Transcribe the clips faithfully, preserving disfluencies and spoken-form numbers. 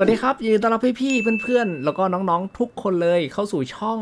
สวัสดีครับยินดีต้อนรับพี่ๆเพื่อนๆแล้วก็น้องๆทุกคนเลยเข้าสู่ช่อ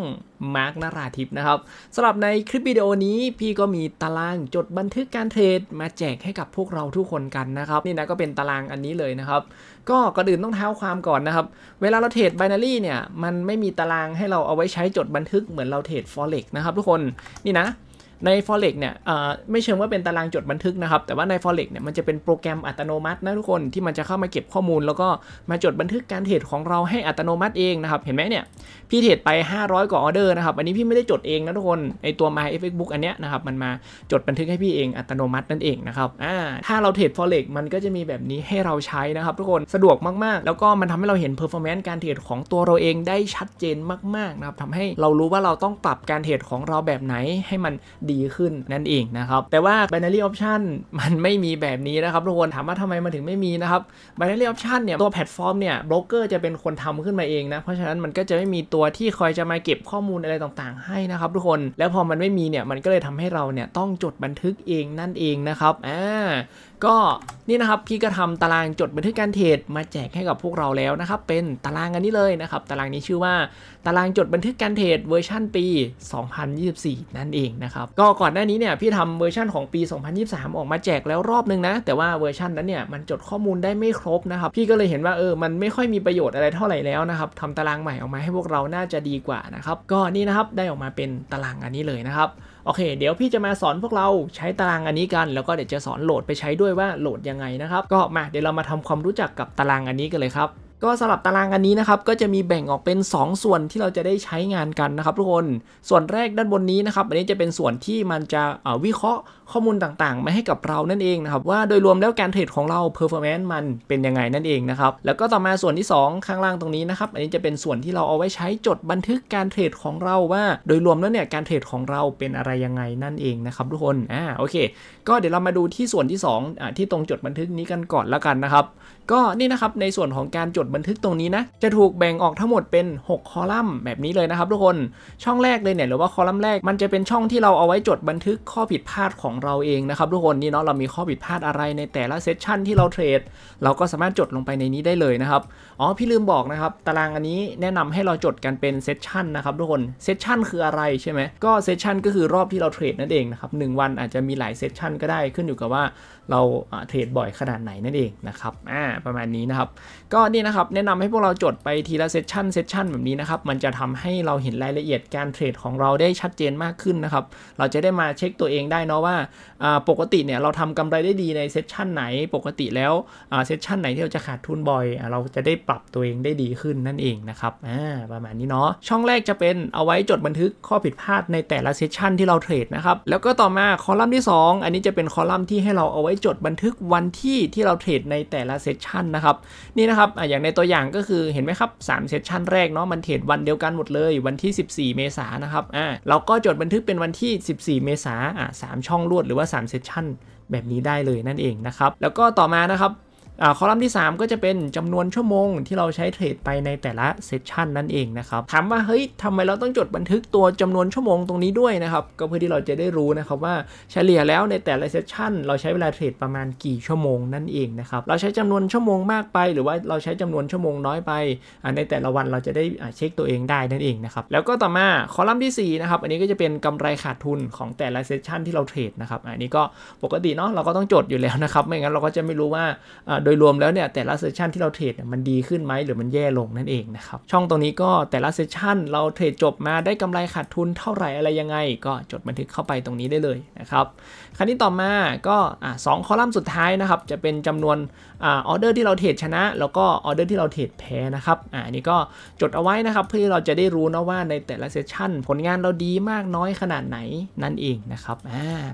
งมาร์คนราธิปนะครับสำหรับในคลิปวิดีโอนี้พี่ก็มีตารางจดบันทึกการเทรดมาแจกให้กับพวกเราทุกคนกันนะครับนี่นะก็เป็นตารางอันนี้เลยนะครับก็ก่อนอื่นต้องเท้าความก่อนนะครับเวลาเราเทรดไบนารี่เนี่ยมันไม่มีตารางให้เราเอาไว้ใช้จดบันทึกเหมือนเราเทรดฟอเร็กซ์นะครับทุกคนนี่นะใน Forex เนี่ยไม่เชิงว่าเป็นตารางจดบันทึกนะครับแต่ว่าใน Forex เนี่ยมันจะเป็นโปรแกรมอัตโนมัตินะทุกคนที่มันจะเข้ามาเก็บข้อมูลแล้วก็มาจดบันทึกการเทรดของเราให้อัตโนมัติเองนะครับเห็นไหมเนี่ยพี่เทรดไปห้าร้อยกว่าออเดอร์นะครับอันนี้พี่ไม่ได้จดเองนะทุกคนไอตัว Myfxbook อันเนี้ยนะครับมันมาจดบันทึกให้พี่เองอัตโนมัตินั่นเองนะครับอ่าถ้าเราเทรด Forex มันก็จะมีแบบนี้ให้เราใช้นะครับทุกคนสะดวกมากๆแล้วก็มันทำให้เราเห็น performance การเทรดของตัวเราเองได้ชัดเจนมากๆนะครับทำให้เรารู้ว่าเราต้องปรับการเทรดของเราแบบไหนให้มันดีขึ้นนั่นเองนะครับแต่ว่า binary option มันไม่มีแบบนี้นะครับทุกคนถามว่าทำไมมันถึงไม่มีนะครับ binary option เนี่ยตัวแพลตฟอร์มเนี่ยโบรกเกอร์จะเป็นคนทำขึ้นมาเองนะเพราะฉะนั้นมันก็จะไม่มีตัวที่คอยจะมาเก็บข้อมูลอะไรต่างๆให้นะครับทุกคนแล้วพอมันไม่มีเนี่ยมันก็เลยทำให้เราเนี่ยต้องจดบันทึกเองนั่นเองนะครับอ่าก็นี่นะครับพี่ก็ทำตารางจดบันทึกการเทรดมาแจกให้กับพวกเราแล้วนะครับเป็นตารางอันนี้เลยนะครับตารางนี้ชื่อว่าตารางจดบันทึกการเทรดเวอร์ชันปี สองพันยี่สิบสี่ นั่นเองนะครับก็ก่อนหน้านี้เนี่ยพี่ทำเวอร์ชันของปีสองพันยี่สิบสามออกมาแจกแล้วรอบนึงนะแต่ว่าเวอร์ชันนั้นเนี่ยมันจดข้อมูลได้ไม่ครบนะครับพี่ก็เลยเห็นว่าเออมันไม่ค่อยมีประโยชน์อะไรเท่าไหร่แล้วนะครับทำตารางใหม่ออกมาให้พวกเราน่าจะดีกว่านะครับก็นี่นะครับได้ออกมาเป็นตารางอันนี้เลยนะครับโอเคเดี๋ยวพี่จะมาสอนพวกเราใช้ตารางอันนี้กันแล้วก็เดี๋ยวจะสอนโหลดไปใช้ด้วยว่าโหลดยังไงนะครับก็มาเดี๋ยวเรามาทำความรู้จักกับตารางอันนี้กันเลยครับก็สำหรับตารางอันนี้นะครับก็จะมีแบ่งออกเป็นสองส่วนที่เราจะได้ใช้งานกันนะครับทุกคนส่วนแรกด้านบนนี้นะครับอันนี้จะเป็นส่วนที่มันจะวิเคราะห์ข้อมูลต่างๆมาให้กับเรานั่นเองนะครับว่าโดยรวมแล้วการเทรดของเรา performance มันเป็นยังไงนั่นเองนะครับแล้วก็ต่อมาส่วนที่สองข้างล่างตรงนี้นะครับอันนี้จะเป็นส่วนที่เราเอาไว้ใช้จดบันทึกการเทรดของเราว่าโดยรวมแล้วเนี่ยการเทรดของเราเป็นอะไรยังไงนั่นเองนะครับทุกคนอ่าโอเคก็เดี๋ยวเรามาดูที่ส่วนที่สองอ่าที่ตรงจดบันทึกนี้กันก่อนละกันนะครับก็นี่นะครับในส่วนของการจดบันทึกตรงนี้นะจะถูกแบ่งออกทั้งหมดเป็นหกคอลัมน์แบบนี้เลยนะครับทุกคนช่องแรกเลยเนี่ยหรือว่าคอลัมน์แรกมันจะเป็นช่องที่เราเอาไว้จดบันทึกข้อผิดพลาดของเราเองนะครับทุกคนนี่เนาะเรามีข้อผิดพลาดอะไรในแต่ละเซสชันที่เราเทรดเราก็สามารถจดลงไปในนี้ได้เลยนะครับอ๋อพี่ลืมบอกนะครับตารางอันนี้แนะนำให้เราจดกันเป็นเซสชันนะครับทุกคนเซสชันคืออะไรใช่ไหมก็เซสชันก็คือรอบที่เราเทรดนั่นเองนะครับหนึ่งวันอาจจะมีหลายเซสชันก็ได้ขึ้นอยู่กับว่าเราเทรดบ่อยขนาดไหนนั่นเองนะครับอ่าประมาณนี้นะครับก็นี่นะครับแนะนำให้พวกเราจดไปทีละเซสชันเซสชันแบบนี้นะครับมันจะทำให้เราเห็นรายละเอียดการเทรดของเราได้ชัดเจนมากขึ้นนะครับเราจะได้มาเช็คตัวเองได้เนาะว่าปกติเนี่ยเราทำกำไรได้ดีในเซสชันไหนปกติแล้วเซสชันไหนที่เราจะขาดทุนบ่อยเราจะได้ปรับตัวเองได้ดีขึ้นนั่นเองนะครับประมาณนี้เนาะช่องแรกจะเป็นเอาไว้จดบันทึกข้อผิดพลาดในแต่ละเซสชันที่เราเทรดนะครับแล้วก็ต่อมาคอลัมน์ที่สองอันนี้จะเป็นคอลัมน์ที่ให้เราเอาไว้จดบันทึกวันที่ที่เราเทรดในแต่ละเซสชันนะครับนี่นะครับอย่างในตัวอย่างก็คือเห็นไหมครับสามเซสชันแรกเนาะมันเทรดวันเดียวกันหมดเลยวันที่สิบสี่เมษายนนะครับอ่าเราก็จดบันทึกเป็นวันที่สิบสี่เมษายนอ่าสามช่องรวดหรือว่าสามเซสชันแบบนี้ได้เลยนั่นเองนะครับแล้วก็ต่อมานะครับคอลัมน์ที่สามก็จะเป็นจำนวนชั่วโมงที่เราใช้เทรดไปในแต่ละเซสชันนั่นเองนะครับถามว่าเฮ้ยทำไมเราต้องจดบันทึกตัวจำนวนชั่วโมงตรงนี้ด้วยนะครับก็เพื่อที่เราจะได้รู้นะครับว่าเฉลี่ยแล้วในแต่ละเซสชันเราใช้เวลาเทรดประมาณกี่ชั่วโมงนั่นเองนะครับเราใช้จำนวนชั่วโมงมากไปหรือว่าเราใช้จำนวนชั่วโมงน้อยไปในแต่ละวันเราจะได้เช็คตัวเองได้นั่นเองนะครับแล้วก็ต่อมาคอลัมน์ที่สี่นะครับอันนี้ก็จะเป็นกำไรขาดทุนของแต่ละเซสชันที่เราเทรดนะครับอันนี้ก็ปกติเนาะเราก็ต้องจดอยู่แล้วนะครับไม่งั้นเราก็จะไม่รู้ว่าโดยรวมแล้วเนี่ยแต่ละเซสชันที่เราเทรดมันดีขึ้นไหมหรือมันแย่ลงนั่นเองนะครับช่องตรงนี้ก็แต่ละเซสชันเราเทรดจบมาได้กำไรขาดทุนเท่าไหร่อะไรยังไงก็จดบันทึกเข้าไปตรงนี้ได้เลยนะครับคราวนี้ต่อมาก็สองคอลัมน์สุดท้ายนะครับจะเป็นจำนวนออเดอร์ที่เราเทรดชนะแล้วก็ออเดอร์ที่เราเทรดแพ้นะครับอันนี้ก็จดเอาไว้นะครับเพื่อเราจะได้รู้นะว่าในแต่ละเซสชันผลงานเราดีมากน้อยขนาดไหนนั่นเองนะครับ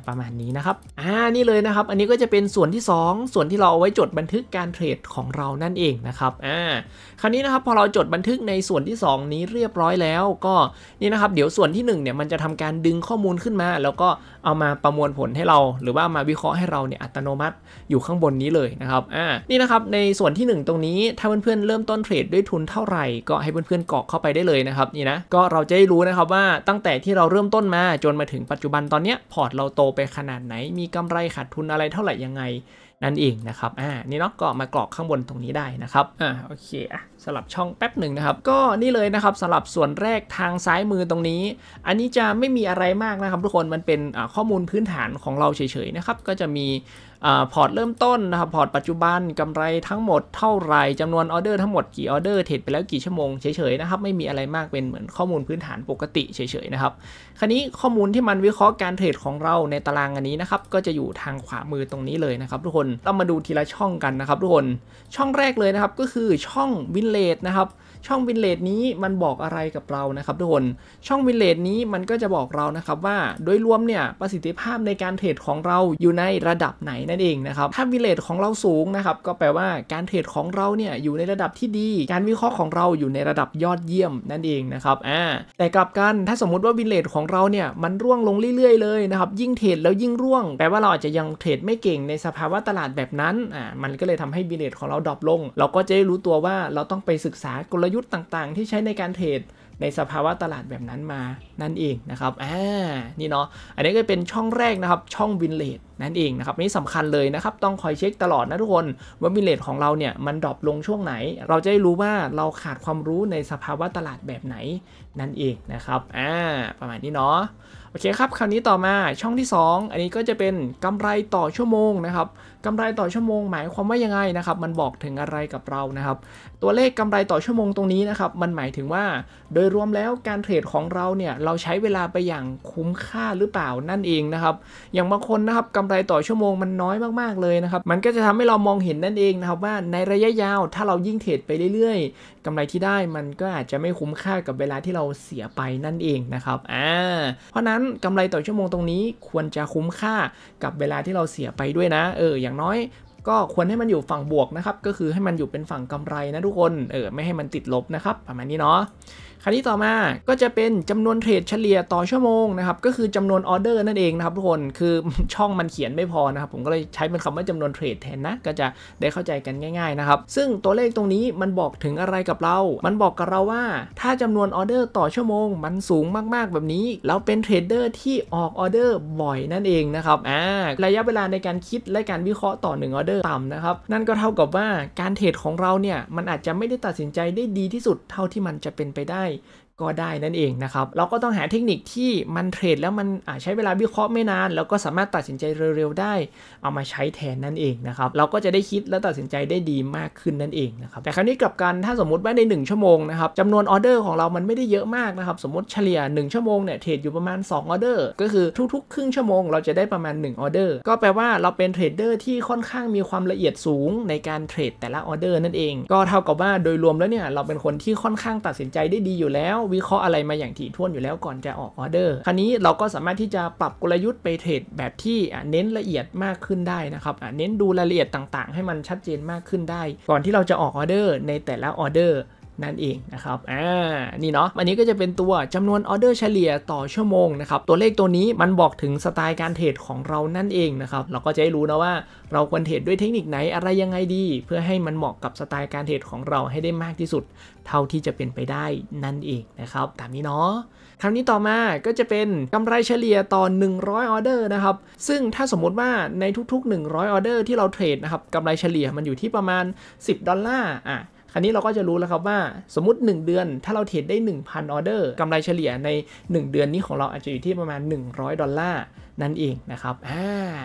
ประมาณนี้นะครับอ่านี่เลยนะครับอันนี้ก็จะเป็นส่วนที่สองส่วนที่เราเอาไว้จดบันทึกการเทรดของเรานั่นเองนะครับอ่าคราวนี้นะครับพอเราจดบันทึกในส่วนที่สองนี้เรียบร้อยแล้วก็นี่นะครับเดี๋ยวส่วนที่หนึ่งเนี่ยมันจะทำการดึงข้อมูลขึ้นมาแล้วก็เอามาประมวลผลให้เราหรือว่ามาวิเคราะห์ให้เราเนี่ยอัตโนมัติอยู่ข้างบนนี้เลยนะครับอ่านี่นะครับในส่วนที่หนึ่งตรงนี้ถ้าเพื่อนๆเริ่มต้นเทรดด้วยทุนเท่าไหร่ก็ให้เพื่อนๆกรอกเข้าไปได้เลยนะครับนี่นะก็เราจะได้รู้นะครับว่าตั้งแต่ที่เราเริ่มต้นมาจนมาถึงปัจจุบันตอนเนี้ยพอร์ตเราโตไปขนาดไหนมีกำไรขาดทุนอะไรเท่าไหร่ยังไง นั่นเองนะครับอ่านี่เนาะก็มากรอกข้างบนตรงนี้ได้นะครับอ่าโอเคอ่ะสลับช่องแป๊บหนึ่งนะครับก็นี่เลยนะครับสำหรับส่วนแรกทางซ้ายมือตรงนี้อันนี้จะไม่มีอะไรมากนะครับทุกคนมันเป็นข้อมูลพื้นฐานของเราเฉยๆนะครับก็จะมีพอร์ตเริ่มต้นนะครับพอร์ตปัจจุบันกำไรทั้งหมดเท่าไรจำนวนออเดอร์ทั้งหมดกี่ออเดอร์เทรดไปแล้วกี่ชั่วโมงเฉยๆนะครับไม่มีอะไรมากเป็นเหมือนข้อมูลพื้นฐานปกติเฉยๆนะครับคราวนี้ข้อมูลที่มันวิเคราะห์การเทรดของเราในตารางอันนี้นะครับก็จะอยู่ทางขวามือตรงนี้เลยนะครับทุกคนเรามาดูทีละช่องกันนะครับทุกคนช่องแรกเลยนะครับก็คือช่องวินเลทนะครับช่องวินเลทนี้มันบอกอะไรกับเรานะครับทุกคนช่องวินเลทนี้มันก็จะบอกเรานะครับว่าโดยรวมเนี่ยประสิทธิภาพในการเทรดของเราอยู่ในระดับไหนนั่นเองนะครับถ้าวินเลทของเราสูงนะครับก็แปลว่าการเทรดของเราเนี่ยอยู่ในระดับที่ดีการวิเคราะห์ของเราอยู่ในระดับยอดเยี่ยมนั่นเองนะครับอ่าแต่กลับกันถ้าสมมุติว่าวินเลทของเราเนี่ยมันร่วงลงเรื่อยๆเลยนะครับยิ่งเทรดแล้วยิ่งร่วงแปลว่าเราอาจจะยังเทรดไม่เก่งในสภาวะตลาดแบบนั้นอ่ามันก็เลยทำให้วินเลทของเราดรอปลงเราก็จะได้รู้ตัวว่าเราต้องไปศึกษากลยุทธ์ต่างๆที่ใช้ในการเทรดในสภาวะตลาดแบบนั้นมานั่นเองนะครับอ่านี่เนาะอันนี้ก็เป็นช่องแรกนะครับช่องวินเลทนั่นเองนะครับนี่สำคัญเลยนะครับต้องคอยเช็คตลอดนะทุกคนว่าวินเลทของเราเนี่ยมันดรอปลงช่วงไหนเราจะได้รู้ว่าเราขาดความรู้ในสภาวะตลาดแบบไหนนั่นเองนะครับอ่าประมาณนี้เนาะโอเคครับคราวนี้ต่อมาช่องที่สองอันนี้ก็จะเป็นกำไรต่อชั่วโมงนะครับกำไรต่อชั่วโมงหมายความว่ายังไงนะครับมันบอกถึงอะไรกับเรานะครับตัวเลขกำไรต่อชั่วโมงตรงนี้นะครับมันหมายถึงว่าโดยรวมแล้วการเทรดของเราเนี่ยเราใช้เวลาไปอย่างคุ้มค่าหรือเปล่านั่นเองนะครับอย่างบางคนนะครับกำไรต่อชั่วโมงมันน้อยมากๆเลยนะครับมันก็จะทำให้เรามองเห็นนั่นเองนะครับว่าในระยะยาวถ้าเรายิ่งเทรดไปเรื่อยๆกำไรที่ได้มันก็อาจจะไม่คุ้มค่ากับเวลาที่เราเสียไปนั่นเองนะครับอ่าเพราะนั้นกำไรต่อชั่วโมงตรงนี้ควรจะคุ้มค่ากับเวลาที่เราเสียไปด้วยนะเอออย่างน้อยก็ควรให้มันอยู่ฝั่งบวกนะครับก็คือให้มันอยู่เป็นฝั่งกำไรนะทุกคนเออไม่ให้มันติดลบนะครับประมาณนี้เนาะคราวนี้ต่อมาก็จะเป็นจำนวนเทรดเฉลี่ยต่อชั่วโมงนะครับก็คือจำนวนออเดอร์นั่นเองนะครับทุกคนคือช่องมันเขียนไม่พอนะครับผมก็เลยใช้เป็นคำว่าจำนวนเทรดแทนนะก็จะได้เข้าใจกันง่ายๆนะครับซึ่งตัวเลขตรงนี้มันบอกถึงอะไรกับเรามันบอกกับเราว่าถ้าจำนวนออเดอร์ต่อชั่วโมงมันสูงมากๆแบบนี้เราเป็นเทรดเดอร์ที่ออกออเดอร์บ่อยนั่นเองนะครับอ่าระยะเวลาในการคิดและการวิเคราะห์ต่อหนึ่งออเดอร์ต่ำนะครับนั่นก็เท่ากับว่าการเทรดของเราเนี่ยมันอาจจะไม่ได้ตัดสินใจได้ดีที่สุดเท่าที่มันจะเป็นไปได้ก็ได้นั่นเองนะครับเราก็ต้องหาเทคนิคที่มันเทรดแล้วมันใช้เวลาวิเคราะห์ไม่นานแล้วก็สามารถตัดสินใจเร็วๆได้เอามาใช้แทนนั่นเองนะครับเราก็จะได้คิดและตัดสินใจได้ดีมากขึ้นนั่นเองนะครับแต่คราวนี้กลับกันถ้าสมมติว่าในหนึ่งชั่วโมงนะครับจำนวนออเดอร์ของเรามันไม่ได้เยอะมากนะครับสมมติเฉลี่ยหนึ่งชั่วโมงเนี่ยเทรดอยู่ประมาณสองออเดอร์ก็คือทุกๆครึ่งชั่วโมงเราจะได้ประมาณหนึ่งออเดอร์ก็แปลว่าเราเป็นเทรดเดอร์ที่ค่อนข้างมีความละเอียดสูงในการเทรดแต่ละออเดอร์นั่นเองก็เท่ากับว่าโดยรวมแล้วเนี่ยเราเป็นคนที่ค่อนข้างตัดสินใจได้ดีอยู่แล้ววิเคราะห์อะไรมาอย่างถี่ถ้วนอยู่แล้วก่อนจะออกออเดอร์คราวนี้เราก็สามารถที่จะปรับกลยุทธ์ไปเทรดแบบที่เน้นละเอียดมากขึ้นได้นะครับเน้นดูรายละเอียดต่างๆให้มันชัดเจนมากขึ้นได้ก่อนที่เราจะออกออเดอร์ในแต่ละออเดอร์นั่นเองนะครับอ่านี่เนาะอันนี้ก็จะเป็นตัวจำนวนออเดอร์เฉลี่ยต่อชั่วโมงนะครับตัวเลขตัวนี้มันบอกถึงสไตล์การเทรดของเรานั่นเองนะครับเราก็จะได้รู้นะว่าเราควรเทรดด้วยเทคนิคไหนอะไรยังไงดีเพื่อให้มันเหมาะกับสไตล์การเทรดของเราให้ได้มากที่สุดเท่าที่จะเป็นไปได้นั่นเองนะครับตามนี้เนาะคำนี้ต่อมาก็จะเป็นกำไรเฉลี่ยต่อหนึ่งร้อยออเดอร์นะครับซึ่งถ้าสมมุติว่าในทุกๆหนึ่งร้อยออเดอร์ที่เราเทรดนะครับกำไรเฉลี่ยมันอยู่ที่ประมาณสิบดอลลาร์อ่ะคราวนี้เราก็จะรู้แล้วครับว่าสมมุติหนึ่งเดือนถ้าเราเทรดได้ หนึ่งพัน ออเดอร์กำไรเฉลี่ยในหนึ่งเดือนนี้ของเราอาจจะอยู่ที่ประมาณหนึ่งร้อยดอลลาร์นั่นเองนะครับอ่า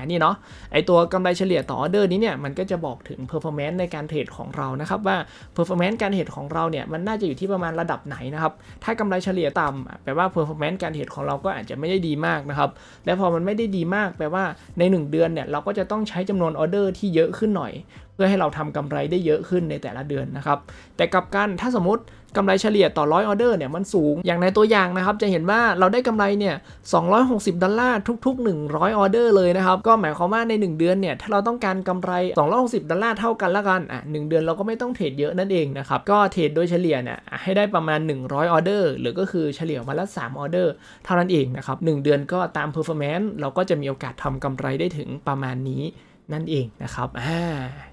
นี่เนาะไอตัวกำไรเฉลี่ยต่อออเดอร์นี้เนี่ยมันก็จะบอกถึง performance ในการเทรดของเรานะครับว่า performance การเทรดของเราเนี่ยมันน่าจะอยู่ที่ประมาณระดับไหนนะครับถ้ากำไรเฉลี่ยต่ำแปลว่า performance การเทรดของเราก็อาจจะไม่ได้ดีมากนะครับและพอมันไม่ได้ดีมากแปลว่าในหนึ่งเดือนเนี่ยเราก็จะต้องใช้จำนวนออเดอร์ที่เยอะขึ้นหน่อยเพื่อให้เราทำกำไรได้เยอะขึ้นในแต่ละเดือนนะครับแต่กลับกันถ้าสมมติกำไรเฉลี่ยต่อร้อยออเดอร์เนี่ยมันสูงอย่างในตัวอย่างนะครับจะเห็นว่าเราได้กำไรเนี่ยสองร้อยหกสิบดอลลาร์ทุกๆหนึ่งร้อยออเดอร์เลยนะครับก็หมายความว่าในหนึ่งเดือนเนี่ยถ้าเราต้องการกำไรสองร้อยหกสิบดอลลาร์เท่ากันละกันอ่ะหนึ่งเดือนเราก็ไม่ต้องเทรดเยอะนั่นเองนะครับก็เทรดโดยเฉลี่ยเนี่ยให้ได้ประมาณหนึ่งร้อยออเดอร์หรือก็คือเฉลี่ยวันละสามออเดอร์เท่านั้นเองนะครับหนึ่งเดือนก็ตามเพอร์ฟอร์แมนซ์เราก็จะมีโอกาสทำกำไรได้ถึงประมาณนี้ นั่นเองนะครับอ่า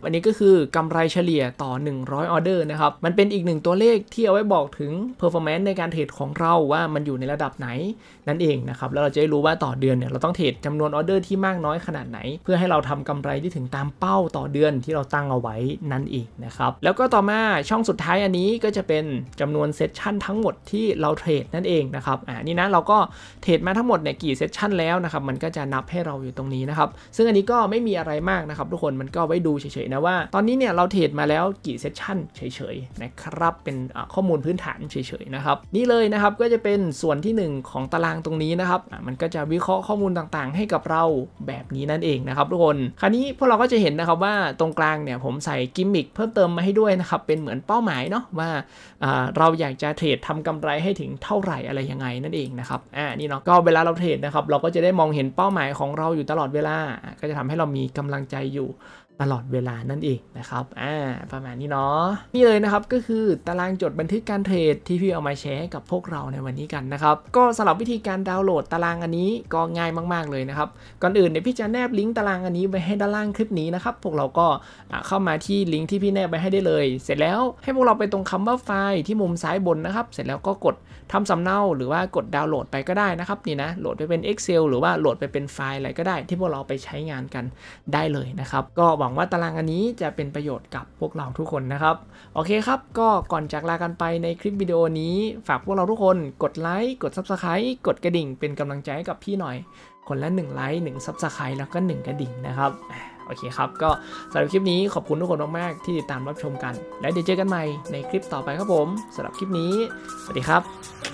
วันนี้ก็คือกำไรเฉลี่ยต่อหนึ่งร้อยออเดอร์นะครับมันเป็นอีกหนึ่งตัวเลขที่เอาไว้บอกถึง performance ในการเทรดของเราว่ามันอยู่ในระดับไหนนั่นเองนะครับแล้วเราจะได้รู้ว่าต่อเดือนเนี่ยเราต้องเทรดจำนวนออเดอร์ที่มากน้อยขนาดไหนเพื่อให้เราทำกำไรที่ถึงตามเป้าต่อเดือนที่เราตั้งเอาไว้นั่นเองนะครับแล้วก็ต่อมาช่องสุดท้ายอันนี้ก็จะเป็นจำนวนเซสชันทั้งหมดที่เราเทรดนั่นเองนะครับอ่านี่นะเราก็เทรดมาทั้งหมดเนี่ยกี่เซสชันแล้วนะครับมันก็จะนับให้เราอยู่ตรงนี้นะครับซึ่งอันนี้ก็ไม่มีอะไรมากนะครับทุกคนมันก็ไว้ดูเฉยๆนะว่าตอนนี้เนี่ยเราเทรดมาแล้วกี่เซสชันเฉยๆนะครับเป็นข้อมูลพื้นฐานเฉยๆนะครับนี่เลยนะครับก็จะเป็นส่วนที่หนึ่งของตารางตรงนี้นะครับมันก็จะวิเคราะห์ข้อมูลต่างๆให้กับเราแบบนี้นั่นเองนะครับทุกคนคราวนี้พวกเราก็จะเห็นนะครับว่าตรงกลางเนี่ยผมใส่กิมมิคเพิ่มเติมมาให้ด้วยนะครับเป็นเหมือนเป้าหมายเนาะว่าเราอยากจะเทรดทำกำไรให้ถึงเท่าไหร่อะไรยังไงนั่นเองนะครับอ่านี่เนาะก็เวลาเราเทรดนะครับเราก็จะได้มองเห็นเป้าหมายของเราอยู่ตลอดเวลาก็จะทำให้เรามีกำลังใจอยู่ตลอดเวลานั่นเองนะครับอ่าประมาณนี้เนาะนี่เลยนะครับก็คือตารางจดบันทึกการเทรดที่พี่เอามาแชร์กับพวกเราในวันนี้กันนะครับก็สำหรับวิธีการดาวน์โหลดตารางอันนี้ก็ง่ายมากๆเลยนะครับก่อนอื่นเดี๋ยวพี่จะแนบลิงก์ตารางอันนี้ไปให้ด้านล่างคลิปนี้นะครับพวกเราก็เข้ามาที่ลิงก์ที่พี่แนบไปให้ได้เลยเสร็จแล้วให้พวกเราไปตรงคำว่าไฟล์ที่มุมซ้ายบนนะครับเสร็จแล้วก็กดทำสำเนาหรือว่ากดดาวน์โหลดไปก็ได้นะครับนี่นะโหลดไปเป็น Excel หรือว่าโหลดไปเป็นไฟล์อะไรก็ได้ที่พวกเราไปใช้งานกันได้เลยนะครับก็หวังว่าตารางอันนี้จะเป็นประโยชน์กับพวกเราทุกคนนะครับโอเคครับก็ก่อนจากลากันไปในคลิปวิดีโอนี้ฝากพวกเราทุกคนกดไลค์กด Subscribe กดกระดิ่งเป็นกำลังใจให้กับพี่หน่อยคนละหนึ่งไลค์หนึ่ง Subscribe แล้วก็หนึ่งกระดิ่งนะครับโอเคครับก็สำหรับคลิปนี้ขอบคุณทุกคนมากๆที่ติดตามรับชมกันและเดี๋ยวเจอกันใหม่ในคลิปต่อไปครับผมสำหรับคลิปนี้สวัสดีครับ